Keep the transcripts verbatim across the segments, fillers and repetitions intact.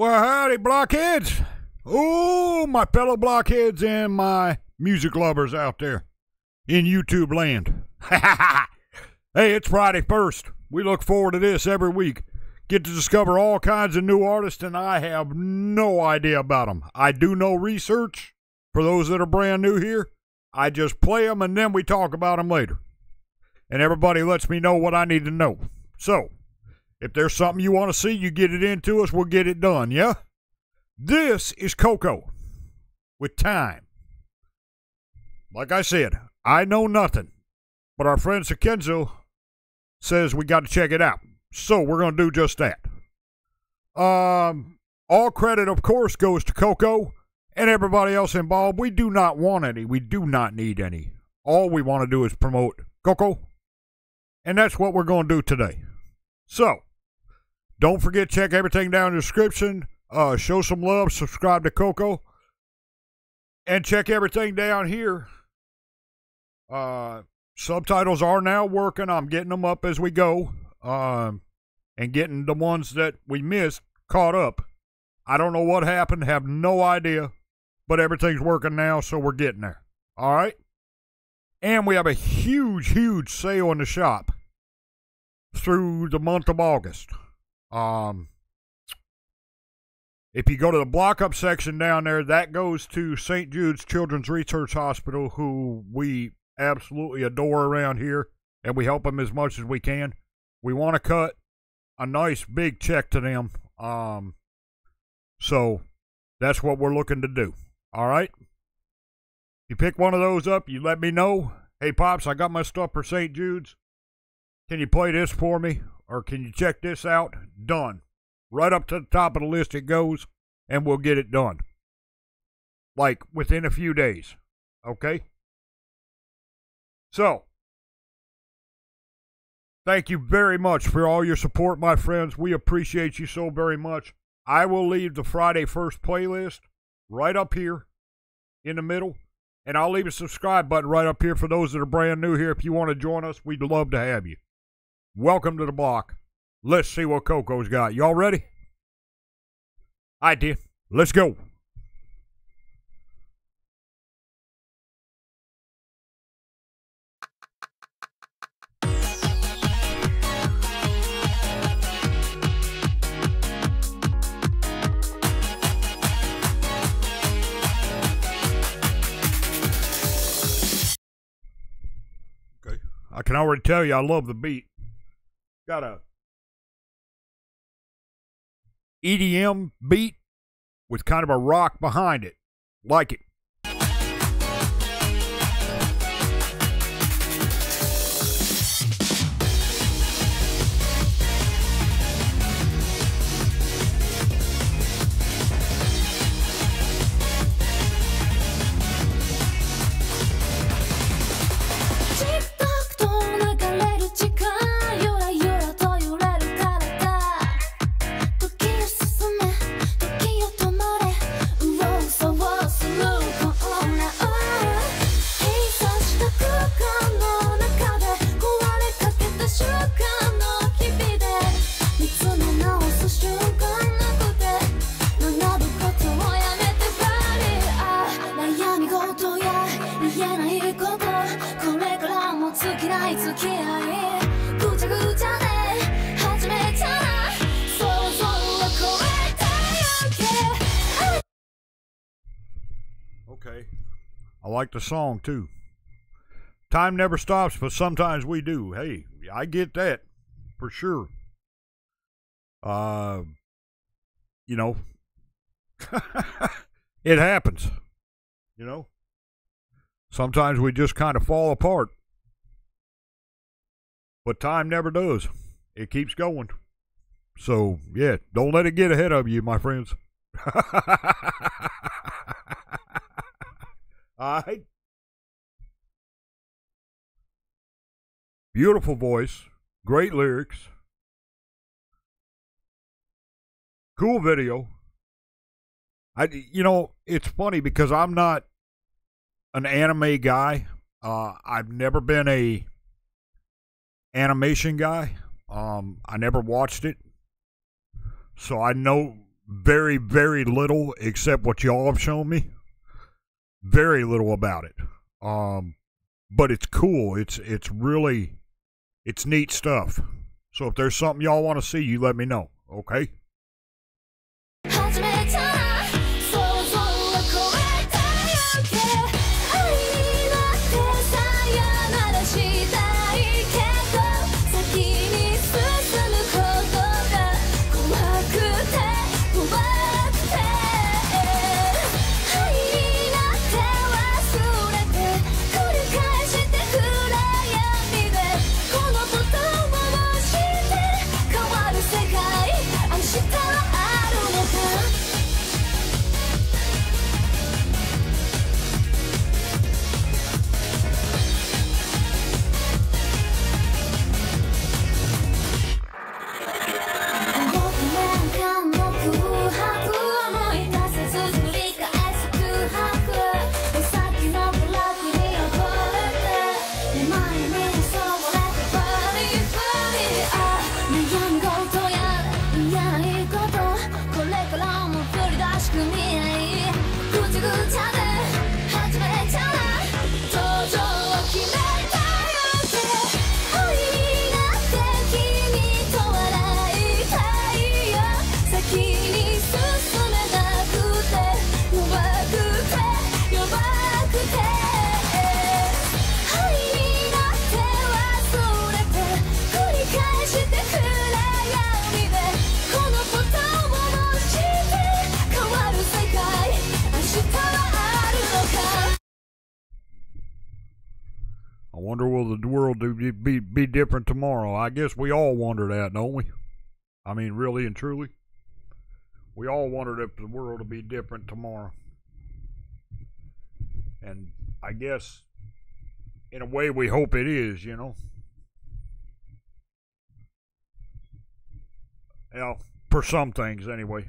Well, howdy, blockheads. Oh, my fellow blockheads and my music lovers out there in YouTube land. Hey, it's Friday first. We look forward to this every week. Get to discover all kinds of new artists, and I have no idea about them. I do no research for those that are brand new here. I just play them, and then we talk about them later. And everybody lets me know what I need to know. So, if there's something you want to see, you get it into us, we'll get it done, yeah? This is KOKO with Time. Like I said, I know nothing, but our friend Sikenzo says we got to check it out. So we're going to do just that. Um, all credit, of course, goes to KOKO and everybody else involved. We do not want any. We do not need any. All we want to do is promote KOKO, and that's what we're going to do today. So, don't forget, check everything down in the description. Uh, show some love, subscribe to KOKO, and check everything down here. Uh, subtitles are now working. I'm getting them up as we go, um, and getting the ones that we missed caught up. I don't know what happened, have no idea, but everything's working now, so we're getting there. All right? And we have a huge, huge sale in the shop through the month of August. Um, if you go to the block up section down there, that goes to Saint Jude's Children's Research Hospital, who we absolutely adore around here, and we help them as much as we can. We want to cut a nice big check to them. Um, so that's what we're looking to do. All right? You pick one of those up, you let me know. Hey, Pops, I got my stuff for Saint Jude's. Can you play this for me, or can you check this out? Done. Right up to the top of the list it goes, and we'll get it done. Like, within a few days, okay? So, thank you very much for all your support, my friends. We appreciate you so very much. I will leave the Friday first playlist right up here in the middle, and I'll leave a subscribe button right up here for those that are brand new here. If you want to join us, we'd love to have you. Welcome to the block. Let's see what KOKO's got. Y'all ready? I did. Let's go. Okay. I can already tell you I love the beat. Got a E D M beat with kind of a rock behind it. Like it. Okay. I like the song too. Time never stops, but sometimes we do. Hey, I get that for sure. Uh, you know, it happens, you know, sometimes we just kind of fall apart, but time never does. It keeps going. So yeah, don't let it get ahead of you, my friends. All right. Beautiful voice, great lyrics, cool video. I, you know, it's funny because I'm not an anime guy. Uh, I've never been a animation guy. Um, I never watched it, so I know very, very little except what y'all have shown me. Very little about it. Um, but it's cool. It's it's really, it's neat stuff. So if there's something y'all want to see, you let me know, okay? I wonder will the world do be, be different tomorrow. I guess we all wonder that, don't we? I mean, really and truly. We all wondered if the world will be different tomorrow. And I guess, in a way, we hope it is, you know. Well, for some things, anyway.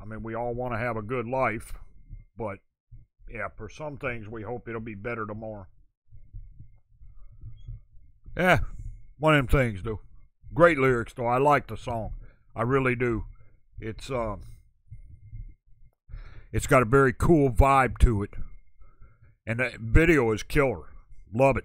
I mean, we all want to have a good life, but yeah, for some things, we hope it'll be better tomorrow. Yeah, one of them things, though. Great lyrics, though. I like the song. I really do. It's um, it's got a very cool vibe to it. And that video is killer. Love it.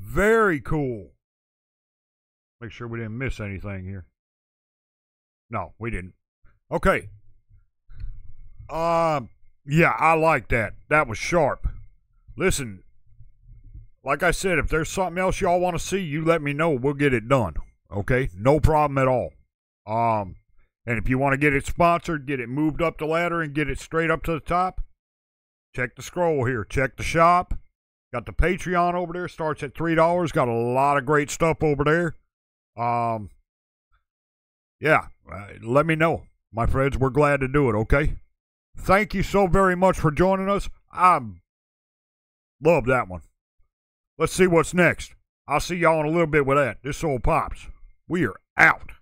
Very cool. Make sure we didn't miss anything here. No, we didn't. Okay. Um, yeah, I like that. That was sharp. Listen, like I said, if there's something else y'all want to see, you let me know. We'll get it done. Okay? No problem at all. Um, and if you want to get it sponsored, get it moved up the ladder and get it straight up to the top, check the scroll here. Check the shop. Got the Patreon over there. Starts at three dollars. Got a lot of great stuff over there. Um, yeah, uh, let me know. My friends, we're glad to do it, okay? Thank you so very much for joining us. I love that one. Let's see what's next. I'll see y'all in a little bit with that. This old Pops. We are out.